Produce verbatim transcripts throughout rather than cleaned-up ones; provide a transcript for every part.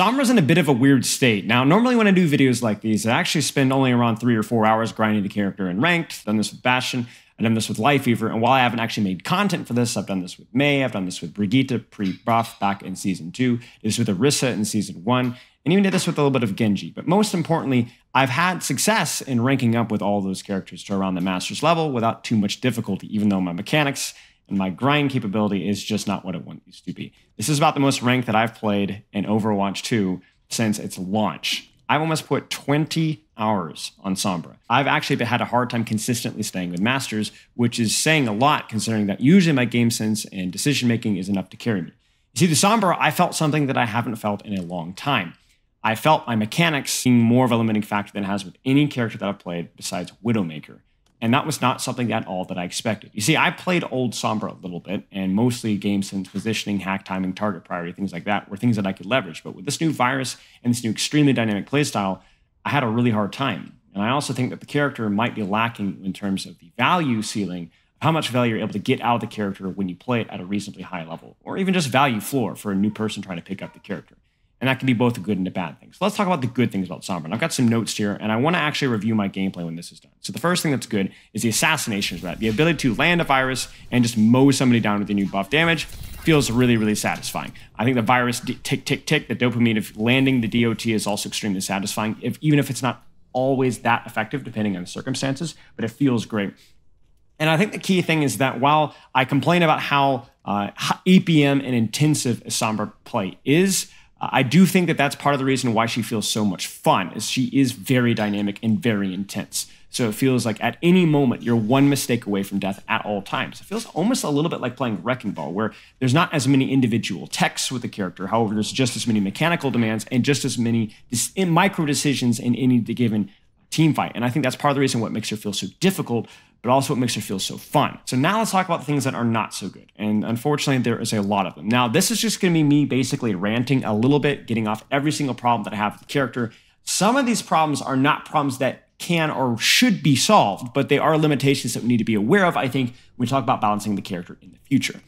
Sombra's in a bit of a weird state. Now, normally when I do videos like these, I actually spend only around three or four hours grinding the character in ranked. I've done this with Bastion, I've done this with Lifeweaver, and while I haven't actually made content for this, I've done this with Mei, I've done this with Brigitte pre-buff back in season two, did this with Orisa in season one, and even did this with a little bit of Genji. But most importantly, I've had success in ranking up with all those characters to around the master's level without too much difficulty, even though my mechanics and my grind capability is just not what it used to be. This is about the most rank that I've played in Overwatch two since its launch. I've almost put twenty hours on Sombra. I've actually had a hard time consistently staying with Masters, which is saying a lot considering that usually my game sense and decision making is enough to carry me. You see, the Sombra, I felt something that I haven't felt in a long time. I felt my mechanics being more of a limiting factor than it has with any character that I've played besides Widowmaker. And that was not something at all that I expected. You see, I played old Sombra a little bit, and mostly game sense, positioning, hack timing, target priority, things like that were things that I could leverage. But with this new virus and this new extremely dynamic playstyle, I had a really hard time. And I also think that the character might be lacking in terms of the value ceiling, how much value you're able to get out of the character when you play it at a reasonably high level, or even just value floor for a new person trying to pick up the character. And that can be both a good and a bad thing. So let's talk about the good things about Sombra. And I've got some notes here, and I want to actually review my gameplay when this is done. So the first thing that's good is the assassination threat. The ability to land a virus and just mow somebody down with the new buff damage feels really, really satisfying. I think the virus tick, tick, tick, the dopamine of landing the D O T is also extremely satisfying, if, even if it's not always that effective, depending on the circumstances, but it feels great. And I think the key thing is that while I complain about how uh, E P M and intensive Sombra play is, I do think that that's part of the reason why she feels so much fun, is she is very dynamic and very intense. So it feels like at any moment, you're one mistake away from death at all times. It feels almost a little bit like playing Wrecking Ball, where there's not as many individual texts with the character. However, there's just as many mechanical demands and just as many micro decisions in any given team fight. And I think that's part of the reason what makes her feel so difficult, but also what makes her feel so fun. So now let's talk about the things that are not so good. And unfortunately, there is a lot of them. Now, this is just gonna be me basically ranting a little bit, getting off every single problem that I have with the character. Some of these problems are not problems that can or should be solved, but they are limitations that we need to be aware of, I think, when we talk about balancing the character in the future.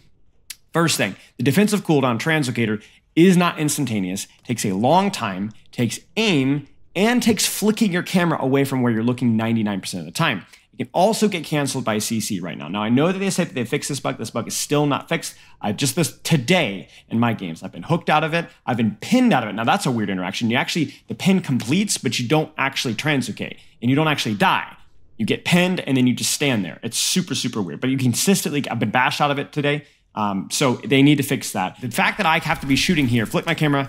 First thing, the defensive cooldown Translocator is not instantaneous, takes a long time, takes aim, and takes flicking your camera away from where you're looking ninety-nine percent of the time. It can also get canceled by C C right now. Now, I know that they said that they fixed this bug. This bug is still not fixed. I just this today in my games, I've been hooked out of it. I've been pinned out of it. Now, that's a weird interaction. You actually, the pin completes, but you don't actually translocate and you don't actually die. You get pinned and then you just stand there. It's super, super weird, but you consistently, I've been bashed out of it today. Um, so they need to fix that. The fact that I have to be shooting here, flick my camera,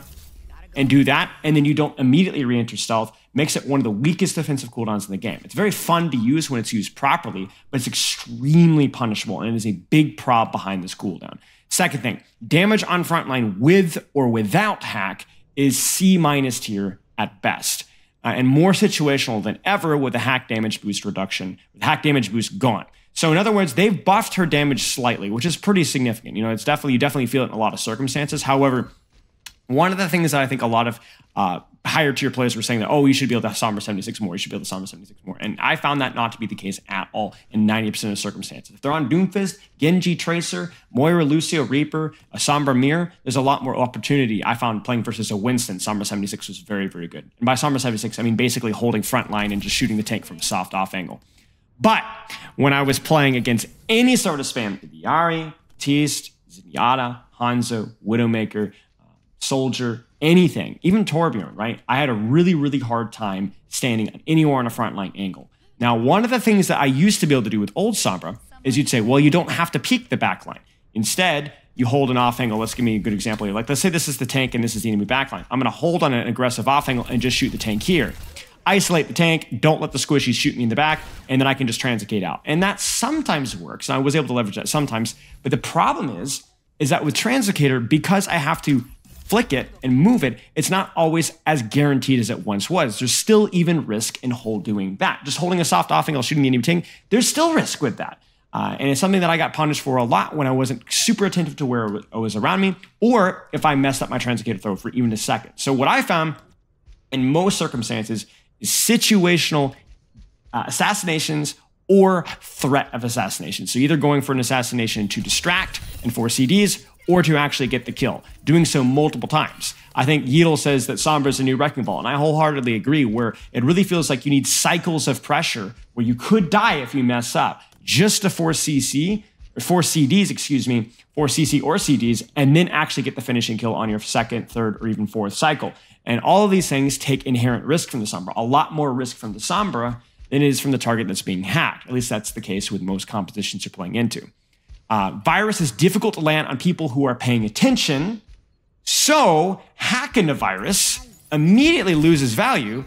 and do that, and then you don't immediately re-enter stealth, makes it one of the weakest defensive cooldowns in the game. It's very fun to use when it's used properly, but it's extremely punishable, and it is a big prob behind this cooldown. Second thing, damage on frontline with or without hack is C minus tier at best, uh, and more situational than ever with the hack damage boost reduction, with hack damage boost gone. So in other words, they've buffed her damage slightly, which is pretty significant. You know, it's definitely, you definitely feel it in a lot of circumstances. However, one of the things that I think a lot of uh, higher tier players were saying that, oh, you should be able to Sombra seventy-six more, you should be able to Sombra seventy-six more. And I found that not to be the case at all in ninety percent of circumstances. If they're on Doomfist, Genji, Tracer, Moira, Lucio, Reaper, a Sombra Mirror, there's a lot more opportunity. I found playing versus a Winston, Sombra seventy-six was very, very good. And by Sombra seventy-six, I mean basically holding front line and just shooting the tank from a soft off angle. But when I was playing against any sort of spam, Illari, Baptiste, Zenyatta, Hanzo, Widowmaker, Soldier, anything, even Torbjorn, right? I had a really, really hard time standing anywhere on a frontline angle. Now, one of the things that I used to be able to do with old Sombra is you'd say, well, you don't have to peek the backline. Instead, you hold an off angle. Let's give me a good example here. Like, let's say this is the tank and this is the enemy backline. I'm gonna hold on an aggressive off angle and just shoot the tank here. Isolate the tank, don't let the squishies shoot me in the back, and then I can just translocate out. And that sometimes works, and I was able to leverage that sometimes. But the problem is, is that with Translocator, because I have to flick it and move it, it's not always as guaranteed as it once was. There's still even risk in hold doing that. Just holding a soft off angle, shooting the enemy tank, there's still risk with that. Uh, and it's something that I got punished for a lot when I wasn't super attentive to where it was around me, or if I messed up my Translocator throw for even a second. So what I found in most circumstances is situational uh, assassinations or threat of assassination. So either going for an assassination to distract and force C Ds, or to actually get the kill, doing so multiple times. I think Yedel says that Sombra is a new wrecking ball, and I wholeheartedly agree, where it really feels like you need cycles of pressure where you could die if you mess up, just to force C C, or force C Ds, excuse me, or C C or C Ds, and then actually get the finishing kill on your second, third, or even fourth cycle. And all of these things take inherent risk from the Sombra, a lot more risk from the Sombra than it is from the target that's being hacked. At least that's the case with most competitions you're playing into. Uh, virus is difficult to land on people who are paying attention, so hacking the virus immediately loses value,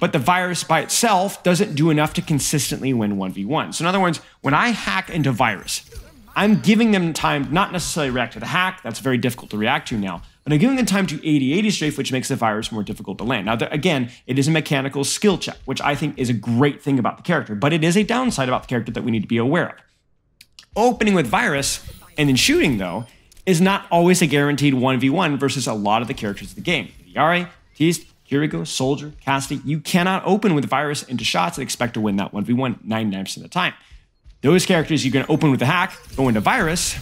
but the virus by itself doesn't do enough to consistently win one v one. So in other words, when I hack into virus, I'm giving them time to not necessarily react to the hack, that's very difficult to react to now, but I'm giving them time to eighty eighty strafe, which makes the virus more difficult to land. Now, again, it is a mechanical skill check, which I think is a great thing about the character, but it is a downside about the character that we need to be aware of. Opening with virus and then shooting, though, is not always a guaranteed one v one versus a lot of the characters of the game. Illari, Baptiste, Kiriko, Soldier, Cassidy, you cannot open with virus into shots and expect to win that one v one ninety-nine percent of the time. Those characters you can open with the hack, go into virus,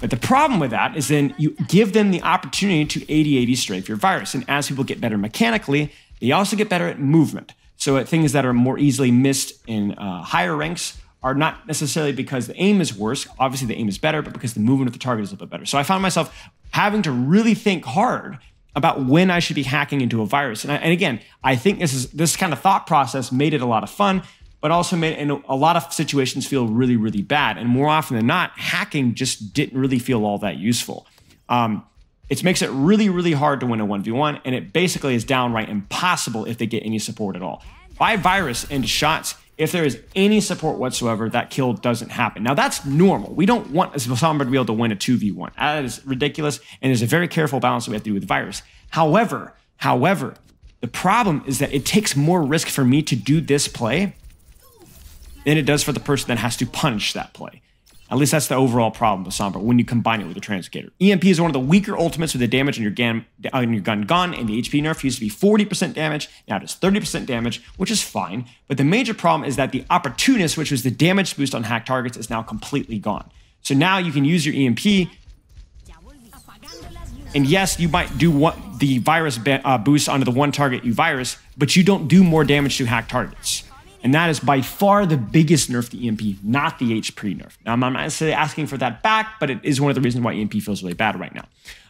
but the problem with that is then you give them the opportunity to eighty eighty strafe your virus, and as people get better mechanically, they also get better at movement. So at things that are more easily missed in uh, higher ranks are not necessarily because the aim is worse, obviously the aim is better, but because the movement of the target is a little bit better. So I found myself having to really think hard about when I should be hacking into a virus. And, I, and again, I think this is this kind of thought process made it a lot of fun, but also made in a lot of situations feel really, really bad. And more often than not, hacking just didn't really feel all that useful. Um, it makes it really, really hard to win a one v one, and it basically is downright impossible if they get any support at all. By virus into shots, if there is any support whatsoever, that kill doesn't happen. Now, that's normal. We don't want a Sombra to be able to win a two v one. That is ridiculous, and there's a very careful balance that we have to do with virus. However, however, the problem is that it takes more risk for me to do this play than it does for the person that has to punish that play. At least that's the overall problem with Sombra when you combine it with the Translocator. E M P is one of the weaker ultimates with the damage on your, gam on your gun gone, and the H P nerf used to be forty percent damage, now it is thirty percent damage, which is fine. But the major problem is that the opportunist, which was the damage boost on hacked targets, is now completely gone. So now you can use your E M P, and yes, you might do one, the virus uh, boost onto the one target you virus, but you don't do more damage to hacked targets. And that is by far the biggest nerf to E M P, not the H P nerf. Now, I'm not necessarily asking for that back, but it is one of the reasons why E M P feels really bad right now.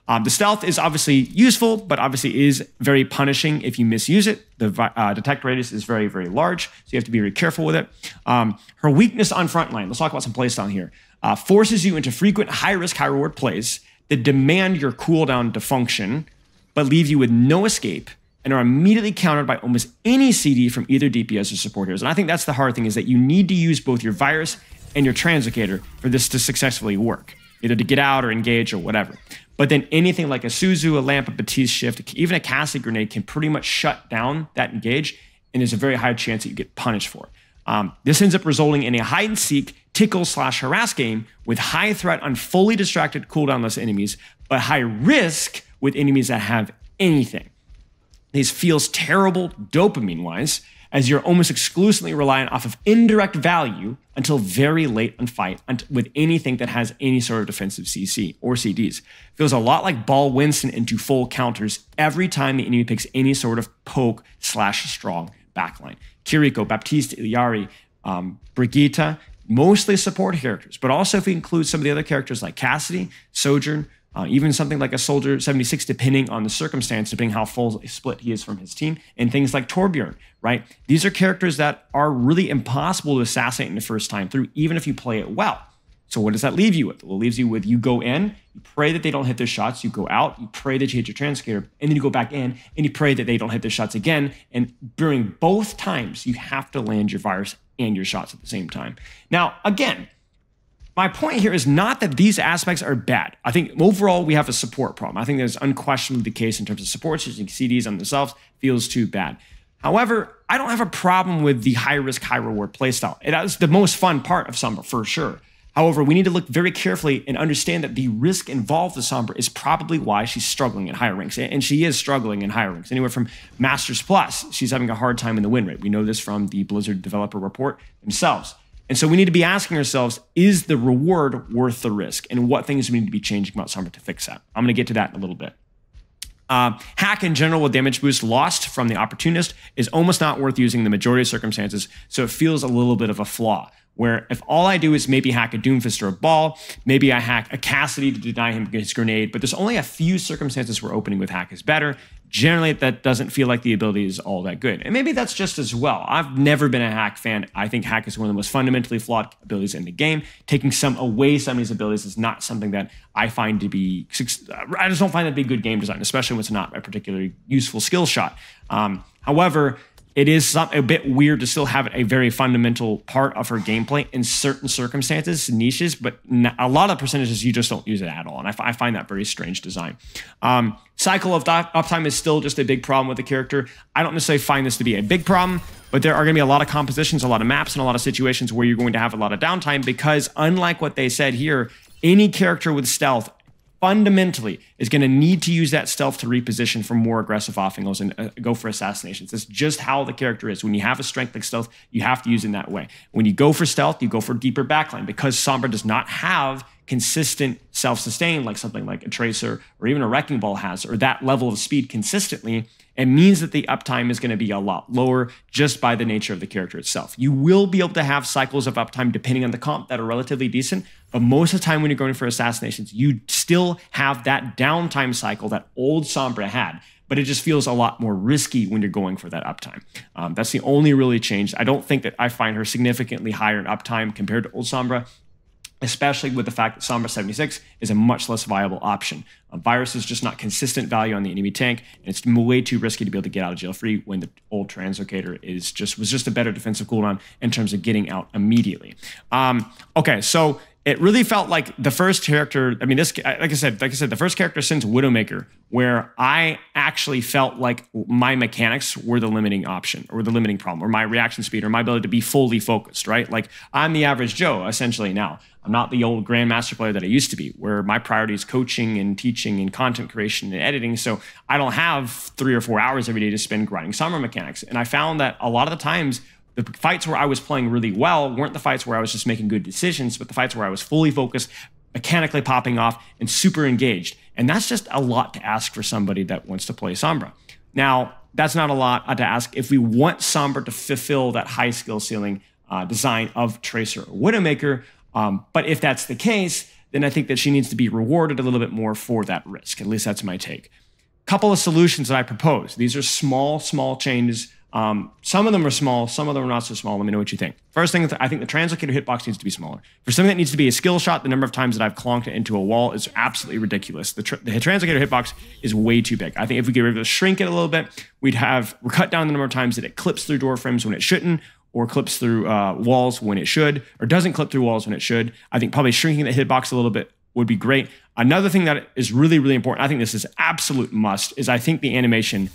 Um, the stealth is obviously useful, but obviously is very punishing if you misuse it. The uh, detect radius is very, very large, so you have to be very careful with it. Um, her weakness on frontline, let's talk about some playstyle here, uh, forces you into frequent high-risk, high-reward plays that demand your cooldown to function, but leave you with no escape, and are immediately countered by almost any C D from either D P S or support heroes. And I think that's the hard thing, is that you need to use both your virus and your Translocator for this to successfully work, either to get out or engage or whatever. But then anything like a Suzu, a Lamp, a Baptiste shift, even a Cassidy grenade can pretty much shut down that engage, and there's a very high chance that you get punished for it. Um, this ends up resulting in a hide-and-seek, tickle-slash-harass game with high threat on fully distracted, cooldownless enemies, but high risk with enemies that have anything. This feels terrible dopamine-wise, as you're almost exclusively reliant off of indirect value until very late in fight with anything that has any sort of defensive C C or C Ds. Feels a lot like Ball Winston into full counters every time the enemy picks any sort of poke slash strong backline. Kiriko, Baptiste, Illari, um, Brigitte, mostly support characters, but also if we include some of the other characters like Cassidy, Sojourn, Uh, even something like a Soldier seventy-six, depending on the circumstance, depending how full split he is from his team, and things like Torbjorn, right? These are characters that are really impossible to assassinate in the first time through, even if you play it well. So what does that leave you with? Well, it leaves you with, you go in, you pray that they don't hit their shots, you go out, you pray that you hit your Translocator, and then you go back in, and you pray that they don't hit their shots again. And during both times, you have to land your virus and your shots at the same time. Now, again, my point here is not that these aspects are bad. I think overall we have a support problem. I think that is unquestionably the case in terms of supports. Using C Ds on themselves feels too bad. However, I don't have a problem with the high-risk, high-reward playstyle. It is the most fun part of Sombra, for sure. However, we need to look very carefully and understand that the risk involved with Sombra is probably why she's struggling in higher ranks. And she is struggling in higher ranks. Anywhere from Masters Plus, she's having a hard time in the win rate. We know this from the Blizzard developer report themselves. And so we need to be asking ourselves, is the reward worth the risk? And what things we need to be changing about Sombra to fix that? I'm going to get to that in a little bit. Uh, hack in general with damage boost lost from the opportunist is almost not worth using in the majority of circumstances, so it feels a little bit of a flaw. Where if all I do is maybe hack a Doomfist or a Ball, maybe I hack a Cassidy to deny him his grenade, but there's only a few circumstances where opening with hack is better. Generally, that doesn't feel like the ability is all that good. And maybe that's just as well. I've never been a hack fan. I think hack is one of the most fundamentally flawed abilities in the game. Taking some away somebody's abilities is not something that I find to be, I just don't find that to be good game design, especially when it's not a particularly useful skill shot. Um, however, it is a bit weird to still have a very fundamental part of her gameplay in certain circumstances, niches, but a lot of percentages you just don't use it at all. And I, f I find that very strange design. Um, cycle of uptime is still just a big problem with the character. I don't necessarily find this to be a big problem, but there are going to be a lot of compositions, a lot of maps, and a lot of situations where you're going to have a lot of downtime because, unlike what they said here, any character with stealth fundamentally is going to need to use that stealth to reposition for more aggressive off angles and uh, go for assassinations. That's just how the character is. When you have a strength like stealth, you have to use it in that way. When you go for stealth, you go for deeper backline because Sombra does not have consistent self-sustain like something like a Tracer or even a Wrecking Ball has, or that level of speed consistently. It means that the uptime is going to be a lot lower just by the nature of the character itself. You will be able to have cycles of uptime depending on the comp that are relatively decent, but most of the time when you're going for assassinations, you still have that downtime cycle that old Sombra had, but it just feels a lot more risky when you're going for that uptime. Um, that's the only really change. I don't think that I find her significantly higher in uptime compared to old Sombra, especially with the fact that Sombra seventy-six is a much less viable option. A virus is just not consistent value on the enemy tank, and it's way too risky to be able to get out of jail free when the old Translocator is just was just a better defensive cooldown in terms of getting out immediately. Um, okay, so it really felt like the first character, I mean, this, like I said, like I said, the first character since Widowmaker, where I actually felt like my mechanics were the limiting option or the limiting problem or my reaction speed or my ability to be fully focused, right? Like I'm the average Joe essentially now. I'm not the old grandmaster player that I used to be, where my priority is coaching and teaching and content creation and editing. So I don't have three or four hours every day to spend grinding Sombra mechanics. And I found that a lot of the times, the fights where I was playing really well weren't the fights where I was just making good decisions, but the fights where I was fully focused, mechanically popping off, and super engaged. And that's just a lot to ask for somebody that wants to play Sombra. Now, that's not a lot to ask if we want Sombra to fulfill that high skill ceiling uh, design of Tracer or Widowmaker. Um, but if that's the case, then I think that she needs to be rewarded a little bit more for that risk. At least that's my take. Couple of solutions that I propose. These are small, small changes. Um, some of them are small, some of them are not so small. Let me know what you think. First thing, I think the Translocator hitbox needs to be smaller. For something that needs to be a skill shot, the number of times that I've clonked it into a wall is absolutely ridiculous. The, tr the Translocator hitbox is way too big. I think if we were able to shrink it a little bit, we'd have we're cut down the number of times that it clips through door frames when it shouldn't, or clips through uh, walls when it should, or doesn't clip through walls when it should. I think probably shrinking the hitbox a little bit would be great. Another thing that is really, really important, I think this is absolute must, is I think the animation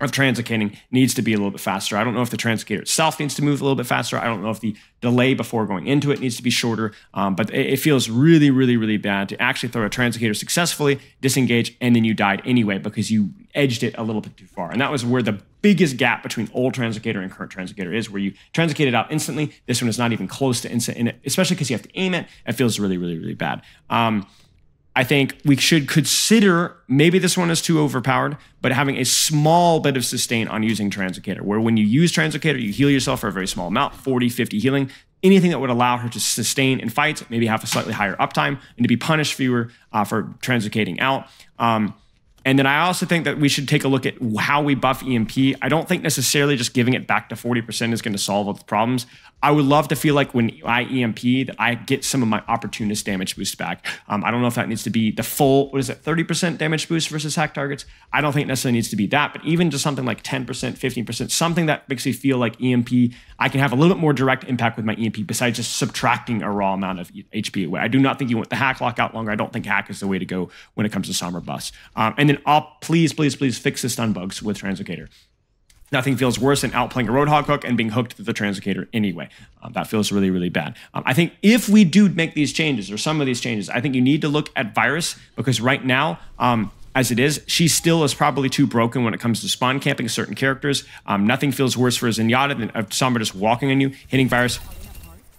of translocating needs to be a little bit faster. I don't know if the translocator itself needs to move a little bit faster. I don't know if the delay before going into it needs to be shorter, um, but it, it feels really, really, really bad to actually throw a translocator successfully, disengage, and then you died anyway because you edged it a little bit too far. And that was where the biggest gap between old translocator and current translocator is, where you translocate it out instantly. This one is not even close to instant, especially because you have to aim it. It feels really, really, really bad. Um, I think we should consider, maybe this one is too overpowered, but having a small bit of sustain on using Translocator, where when you use Translocator, you heal yourself for a very small amount, forty, fifty healing, anything that would allow her to sustain in fights, maybe have a slightly higher uptime, and to be punished fewer uh, for translocating out. Um, And then I also think that we should take a look at how we buff E M P. I don't think necessarily just giving it back to forty percent is going to solve all the problems. I would love to feel like when I E M P that I get some of my opportunist damage boost back. Um, I don't know if that needs to be the full, what is it, thirty percent damage boost versus hack targets. I don't think it necessarily needs to be that, but even just something like ten percent, fifteen percent, something that makes me feel like E M P, I can have a little bit more direct impact with my E M P besides just subtracting a raw amount of H P away. I do not think you want the hack lockout longer. I don't think hack is the way to go when it comes to Sombra buffs. Um, and And I'll please, please, please fix the stun bugs with Translocator. Nothing feels worse than outplaying a Roadhog hook and being hooked to the Translocator anyway. Um, that feels really, really bad. Um, I think if we do make these changes or some of these changes, I think you need to look at Virus because right now, um, as it is, she still is probably too broken when it comes to spawn camping certain characters. Um, nothing feels worse for Zenyatta than Sombra just walking on you, hitting Virus,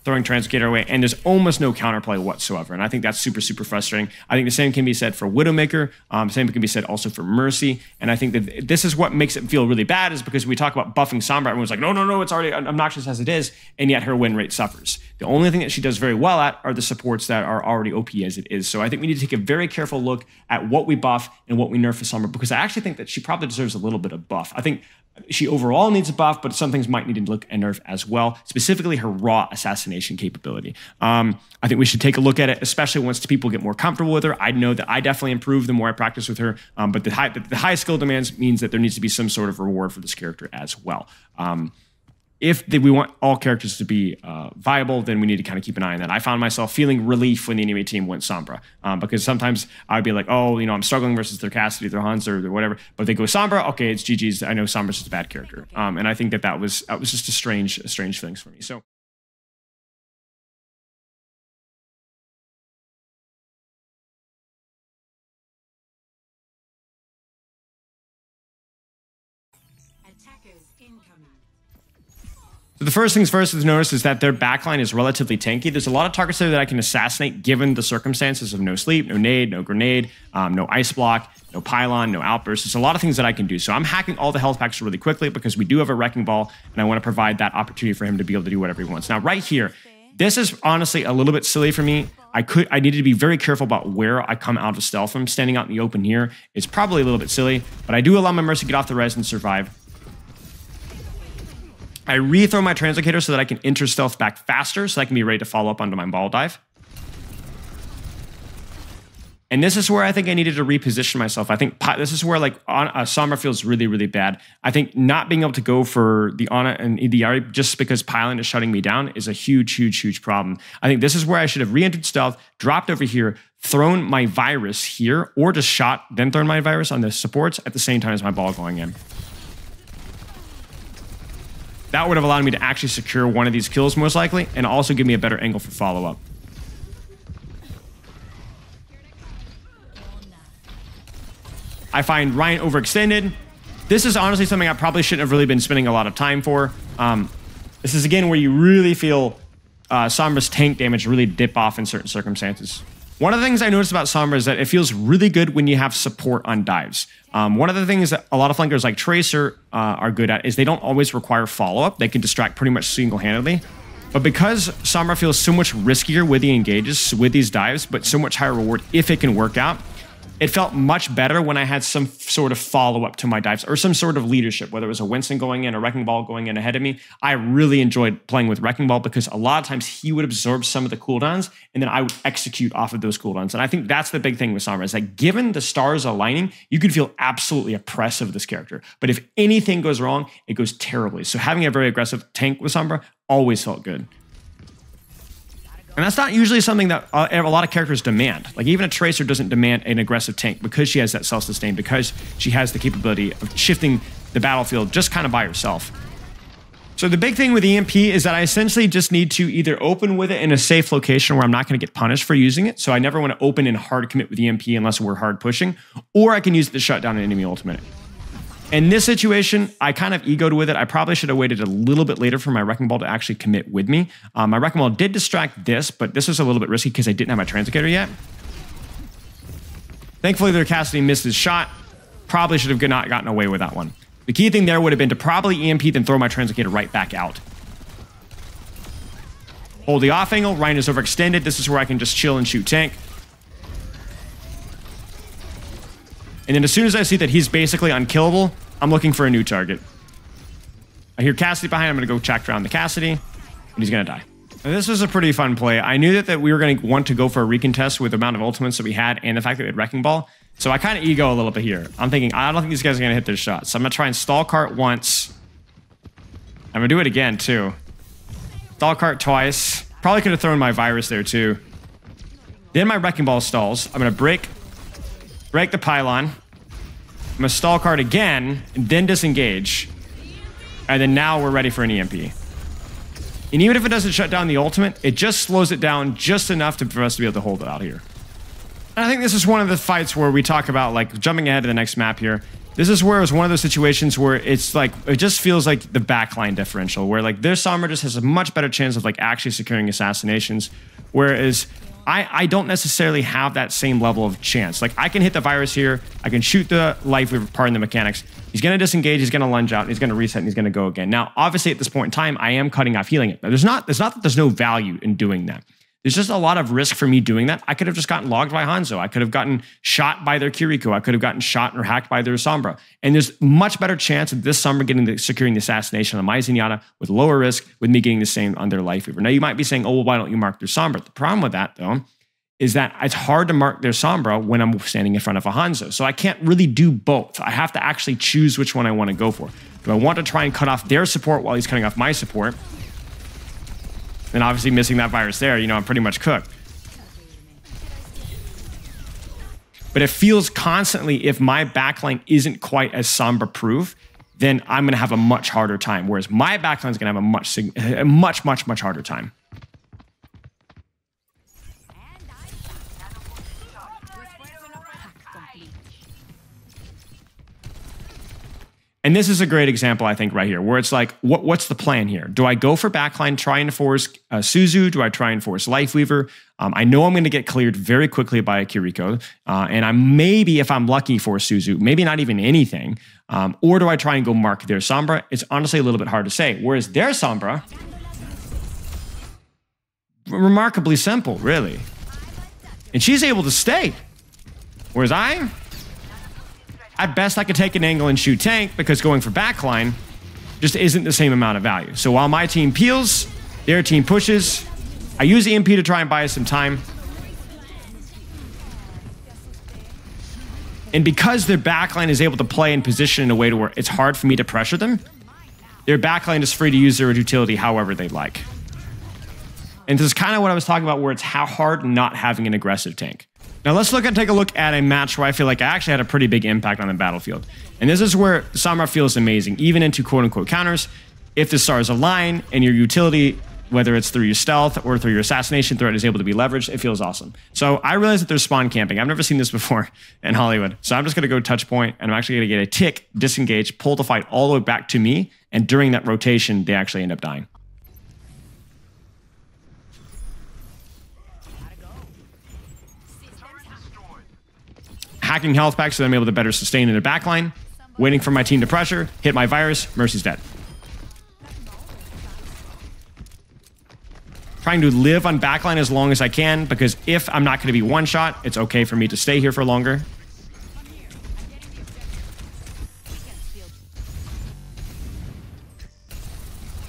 throwing Translocator away, and there's almost no counterplay whatsoever. And I think that's super, super frustrating. I think the same can be said for Widowmaker. Um, same can be said also for Mercy. And I think that this is what makes it feel really bad, is because we talk about buffing Sombra. Everyone's like, no, no, no, it's already obnoxious as it is. And yet her win rate suffers. The only thing that she does very well at are the supports that are already O P as it is. So I think we need to take a very careful look at what we buff and what we nerf for Sombra, because I actually think that she probably deserves a little bit of buff. I think she overall needs a buff, but some things might need to look at nerf as well, specifically her raw assassination capability. Um, I think we should take a look at it, especially once people get more comfortable with her. I know that I definitely improve the more I practice with her, um, but the high, the, the high skill demands means that there needs to be some sort of reward for this character as well. Um, If the, we want all characters to be uh, viable, then we need to kind of keep an eye on that. I found myself feeling relief when the enemy team went Sombra, um, because sometimes I'd be like, oh, you know, I'm struggling versus their Cassidy, their Hanzo, or whatever, but they go Sombra, okay, it's G G's. I know Sombra's just a bad character. Um, and I think that that was, that was just a strange, a strange thing for me. So. The first things first is notice is that their backline is relatively tanky. There's a lot of targets there that I can assassinate given the circumstances of no sleep, no nade, no grenade, um, no ice block, no pylon, no outburst. There's a lot of things that I can do. So I'm hacking all the health packs really quickly because we do have a Wrecking Ball, and I want to provide that opportunity for him to be able to do whatever he wants. Now, right here, this is honestly a little bit silly for me. I could, I needed to be very careful about where I come out of stealth from. Standing out in the open here is probably a little bit silly, but I do allow my Mercy to get off the res and survive. I rethrow my Translocator so that I can enter stealth back faster so I can be ready to follow up onto my ball dive. And this is where I think I needed to reposition myself. I think this is where like on, uh, Sombra feels really, really bad. I think not being able to go for the Ana and Illari just because Pylon is shutting me down is a huge, huge, huge problem. I think this is where I should have re-entered stealth, dropped over here, thrown my virus here, or just shot, then thrown my virus on the supports at the same time as my ball going in. That would have allowed me to actually secure one of these kills most likely, and also give me a better angle for follow-up. I find Ryan overextended. This is honestly something I probably shouldn't have really been spending a lot of time for. Um, this is again where you really feel uh, Sombra's tank damage really dip off in certain circumstances. One of the things I noticed about Sombra is that it feels really good when you have support on dives. Um, one of the things that a lot of flankers like Tracer uh, are good at is they don't always require follow-up. They can distract pretty much single-handedly. But because Sombra feels so much riskier with the engages, with these dives, but so much higher reward if it can work out, it felt much better when I had some sort of follow-up to my dives or some sort of leadership, whether it was a Winston going in, a Wrecking Ball going in ahead of me. I really enjoyed playing with Wrecking Ball because a lot of times he would absorb some of the cooldowns and then I would execute off of those cooldowns. And I think that's the big thing with Sombra is that given the stars aligning, you can feel absolutely oppressive of this character. But if anything goes wrong, it goes terribly. So having a very aggressive tank with Sombra always felt good. And that's not usually something that a lot of characters demand. Like even a Tracer doesn't demand an aggressive tank because she has that self-sustain, because she has the capability of shifting the battlefield just kind of by herself. So the big thing with E M P is that I essentially just need to either open with it in a safe location where I'm not going to get punished for using it. So I never want to open and hard commit with E M P unless we're hard pushing, or I can use it to shut down an enemy ultimate. In this situation, I kind of egoed with it. I probably should have waited a little bit later for my Wrecking Ball to actually commit with me. Um, my Wrecking Ball did distract this, but this was a little bit risky because I didn't have my Translocator yet. Thankfully, their Cassidy missed his shot. Probably should have not gotten away with that one. The key thing there would have been to probably E M P, then throw my Translocator right back out. Hold the off angle. Ryan is overextended. This is where I can just chill and shoot tank. And then as soon as I see that he's basically unkillable, I'm looking for a new target. I hear Cassidy behind. I'm going to go check around the Cassidy, and he's going to die. Now, this was a pretty fun play. I knew that, that we were going to want to go for a recontest with the amount of ultimates that we had and the fact that we had Wrecking Ball. So I kind of ego a little bit here. I'm thinking, I don't think these guys are going to hit their shots. So I'm going to try and stall cart once. I'm going to do it again, too. Stall cart twice. Probably could have thrown my virus there, too. Then my Wrecking Ball stalls. I'm going to break, break the pylon. I'm going to stall card again, and then disengage. And then now we're ready for an E M P. And even if it doesn't shut down the ultimate, it just slows it down just enough to, for us to be able to hold it out here. And I think this is one of the fights where we talk about, like, jumping ahead to the next map here. This is where it's one of those situations where it's like, it just feels like the backline differential, where like their Sombra just has a much better chance of like actually securing assassinations, whereas I, I don't necessarily have that same level of chance. Like I can hit the virus here, I can shoot the Lifeweaver, pardon the mechanics. He's gonna disengage, he's gonna lunge out, and he's gonna reset, and he's gonna go again. Now, obviously at this point in time, I am cutting off healing it. Now, there's not, there's not that there's no value in doing that. There's just a lot of risk for me doing that. I could have just gotten logged by Hanzo. I could have gotten shot by their Kiriko. I could have gotten shot or hacked by their Sombra. And there's much better chance of this Sombra getting the, securing the assassination on my Zenyatta with lower risk, with me getting the same on their Lifeweaver. Now you might be saying, oh, well, why don't you mark their Sombra? The problem with that though, is that it's hard to mark their Sombra when I'm standing in front of a Hanzo. So I can't really do both. I have to actually choose which one I want to go for. Do I want to try and cut off their support while he's cutting off my support? And obviously missing that virus there, you know, I'm pretty much cooked. But it feels constantly, if my backline isn't quite as Sombra-proof, then I'm going to have a much harder time. Whereas my backline's going to have a much, a much, much, much harder time. And this is a great example, I think, right here, where it's like, what, what's the plan here? Do I go for backline, try and force uh, Suzu? Do I try and force Lifeweaver? Um, I know I'm going to get cleared very quickly by a Kiriko, uh, and I maybe, if I'm lucky, for Suzu, maybe not even anything. Um, or do I try and go mark their Sombra? It's honestly a little bit hard to say. Whereas their Sombra, remarkably simple, really. And she's able to stay. Whereas I... At best, I could take an angle and shoot tank because going for backline just isn't the same amount of value. So while my team peels, their team pushes. I use E M P to try and buy us some time. And because their backline is able to play and position in a way to where it's hard for me to pressure them, their backline is free to use their utility however they like. And this is kind of what I was talking about where it's how hard not having an aggressive tank. Now let's look and take a look at a match where I feel like I actually had a pretty big impact on the battlefield. And this is where Sombra feels amazing, even into quote-unquote counters. If the stars align and your utility, whether it's through your stealth or through your assassination threat, is able to be leveraged, it feels awesome. So I realized that there's spawn camping. I've never seen this before in Hollywood. So I'm just going to go touch point, and I'm actually going to get a tick, disengage, pull the fight all the way back to me. And during that rotation, they actually end up dying. Hacking health back so that I'm able to better sustain in the backline. Waiting for my team to pressure. Hit my virus. Mercy's dead. Trying to live on backline as long as I can because if I'm not going to be one shot, it's okay for me to stay here for longer.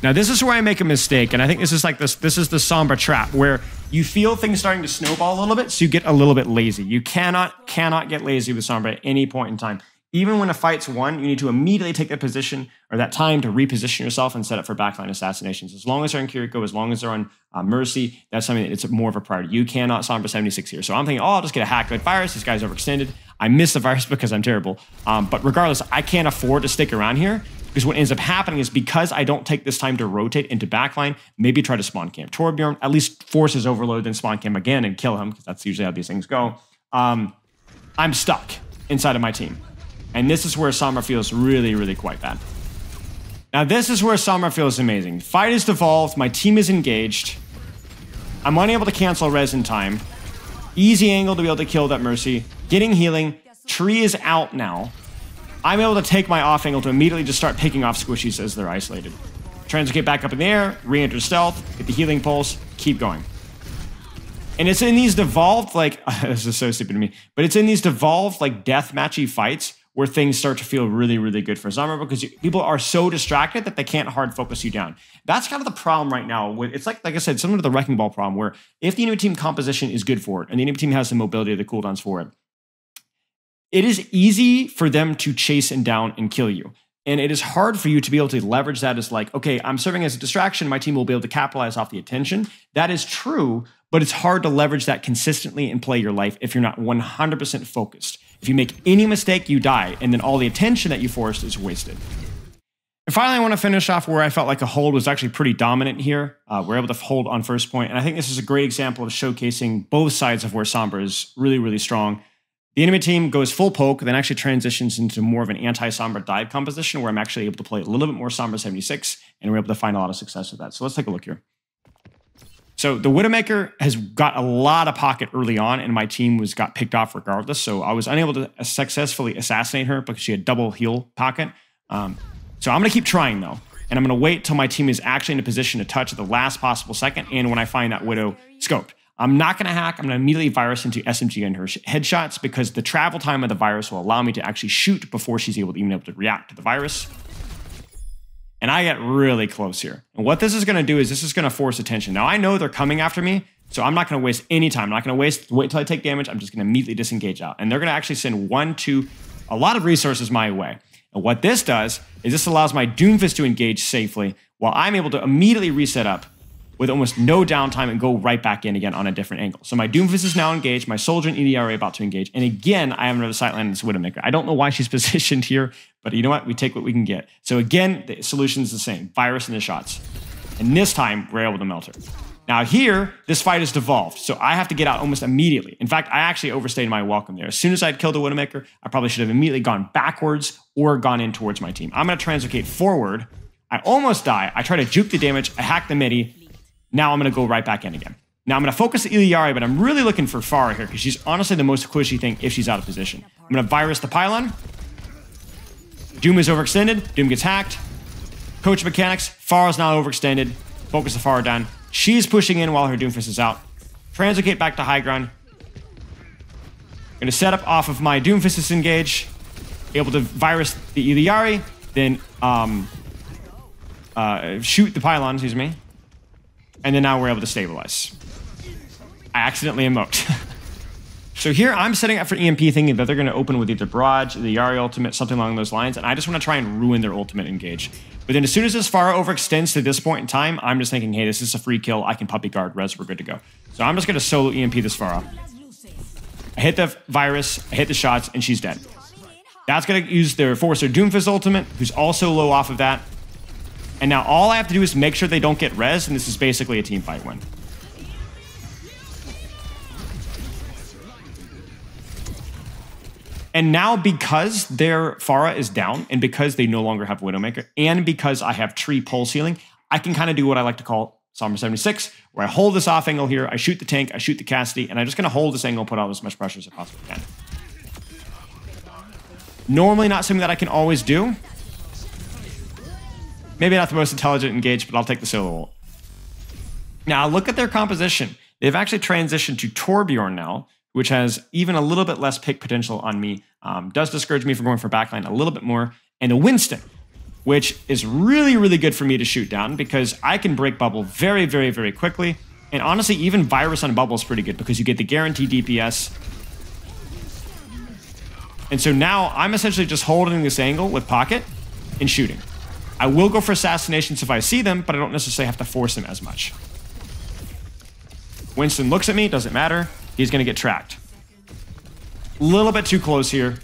Now this is where I make a mistake, and I think this is like this. This is the Sombra trap where you feel things starting to snowball a little bit, so you get a little bit lazy. You cannot, cannot get lazy with Sombra at any point in time. Even when a fight's won, you need to immediately take that position or that time to reposition yourself and set up for backline assassinations. As long as they're on Kiriko, as long as they're on uh, Mercy, that's something that it's more of a priority. You cannot Sombra seventy-six here. So I'm thinking, oh, I'll just get a hack with virus. This guy's overextended. I miss the virus because I'm terrible. Um, but regardless, I can't afford to stick around here. Because what ends up happening is because I don't take this time to rotate into backline, maybe try to spawn camp Torbjorn, at least force his overload, then spawn camp again and kill him, because that's usually how these things go. Um, I'm stuck inside of my team. And this is where Sombra feels really, really quite bad. Now this is where Sombra feels amazing. Fight is devolved, my team is engaged. I'm unable to cancel res in time. Easy angle to be able to kill that Mercy. Getting healing, tree is out now. I'm able to take my off angle to immediately just start picking off squishies as they're isolated. Translocate back up in the air, re-enter stealth, get the healing pulse, keep going. And it's in these devolved, like, this is so stupid to me, but it's in these devolved, like, deathmatchy fights where things start to feel really, really good for Sombra because you, people are so distracted that they can't hard focus you down. That's kind of the problem right now. With, it's like, like I said, similar to the Wrecking Ball problem where if the enemy team composition is good for it and the enemy team has the mobility of the cooldowns for it, it is easy for them to chase and down and kill you. And it is hard for you to be able to leverage that as like, okay, I'm serving as a distraction. My team will be able to capitalize off the attention. That is true, but it's hard to leverage that consistently and play your life if you're not one hundred percent focused. If you make any mistake, you die. And then all the attention that you forced is wasted. And finally, I want to finish off where I felt like a hold was actually pretty dominant here. Uh, we're able to hold on first point. And I think this is a great example of showcasing both sides of where Sombra is really, really strong. The enemy team goes full poke, then actually transitions into more of an anti-Sombra dive composition where I'm actually able to play a little bit more Sombra seventy-six, and we're able to find a lot of success with that. So let's take a look here. So the Widowmaker has got a lot of pocket early on, and my team was got picked off regardless. So I was unable to successfully assassinate her because she had double heal pocket. Um, so I'm going to keep trying, though. And I'm going to wait till my team is actually in a position to touch at the last possible second, and when I find that Widow scoped. I'm not going to hack. I'm going to immediately virus into S M G and her headshots because the travel time of the virus will allow me to actually shoot before she's able to even able to react to the virus. And I get really close here. And what this is going to do is this is going to force attention. Now, I know they're coming after me, so I'm not going to waste any time. I'm not going to waste, wait till I take damage. I'm just going to immediately disengage out. And they're going to actually send one, two, a lot of resources my way. And what this does is this allows my Doomfist to engage safely while I'm able to immediately reset up with almost no downtime and go right back in again on a different angle. So my Doomfist is now engaged, my Soldier and E D R are about to engage, and again, I have another sightline in this Widowmaker. I don't know why she's positioned here, but you know what? We take what we can get. So again, the solution is the same, virus and the shots. And this time, we're able to melt her. Now here, this fight is devolved, so I have to get out almost immediately. In fact, I actually overstayed my welcome there. As soon as I'd killed the Widowmaker, I probably should have immediately gone backwards or gone in towards my team. I'm gonna translocate forward. I almost die. I try to juke the damage, I hack the midi. Now I'm going to go right back in again. Now I'm going to focus the Illari, but I'm really looking for Pharah here because she's honestly the most squishy thing if she's out of position. I'm going to virus the pylon. Doom is overextended. Doom gets hacked. Coach mechanics. Pharah's now overextended. Focus the Pharah down. She's pushing in while her Doomfist is out. Translocate back to high ground. I'm going to set up off of my Doomfist disengage. Able to virus the Illari. Then um, uh, shoot the pylon, excuse me. And then now we're able to stabilize. I accidentally emote. So here I'm setting up for E M P thinking that they're going to open with either Barrage, the Yari ultimate, something along those lines. And I just want to try and ruin their ultimate engage. But then as soon as this Pharah overextends to this point in time, I'm just thinking, hey, this is a free kill. I can puppy guard res. We're good to go. So I'm just going to solo E M P this Pharah. I hit the virus, I hit the shots, and she's dead. That's going to use their Forcer Doomfist ultimate, who's also low off of that. And now all I have to do is make sure they don't get res, and this is basically a team fight win. And now because their Pharah is down, and because they no longer have Widowmaker, and because I have tree pulse healing, I can kind of do what I like to call Sombra seventy-six, where I hold this off angle here, I shoot the tank, I shoot the Cassidy, and I'm just going to hold this angle and put out as much pressure as I possibly can. Normally not something that I can always do. Maybe not the most intelligent engage, but I'll take the solo ult. Now, look at their composition. They've actually transitioned to Torbjorn now, which has even a little bit less pick potential on me. Um, does discourage me from going for backline a little bit more. And a Winston, which is really, really good for me to shoot down because I can break bubble very, very, very quickly. And honestly, even virus on bubble is pretty good because you get the guaranteed D P S. And so now I'm essentially just holding this angle with pocket and shooting. I will go for assassinations if I see them, but I don't necessarily have to force them as much. Winston looks at me, doesn't matter. He's going to get tracked. A little bit too close here.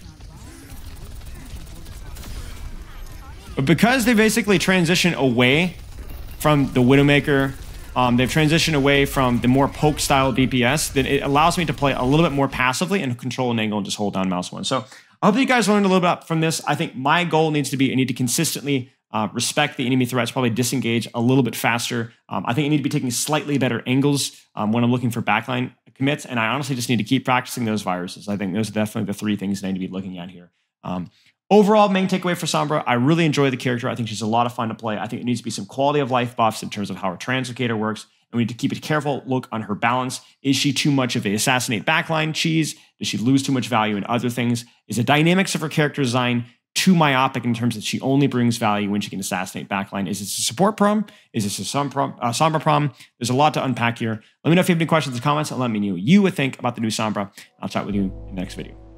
But because they basically transition away from the Widowmaker, um, they've transitioned away from the more poke style D P S, then it allows me to play a little bit more passively and control an angle and just hold down mouse one. So I hope that you guys learned a little bit from this. I think my goal needs to be, I need to consistently Uh, respect the enemy threats, probably disengage a little bit faster. Um, I think I need to be taking slightly better angles um, when I'm looking for backline commits, and I honestly just need to keep practicing those viruses. I think those are definitely the three things that I need to be looking at here. Um, overall, main takeaway for Sombra, I really enjoy the character. I think she's a lot of fun to play. I think it needs to be some quality of life buffs in terms of how her Translocator works, and we need to keep a careful look on her balance. Is she too much of a assassinate backline cheese? Does she lose too much value in other things? Is the dynamics of her character design too myopic in terms that she only brings value when she can assassinate backline? Is this a support problem? Is this a Sombra problem? There's a lot to unpack here. Let me know if you have any questions or comments, and let me know what you would think about the new Sombra. I'll chat with you in the next video.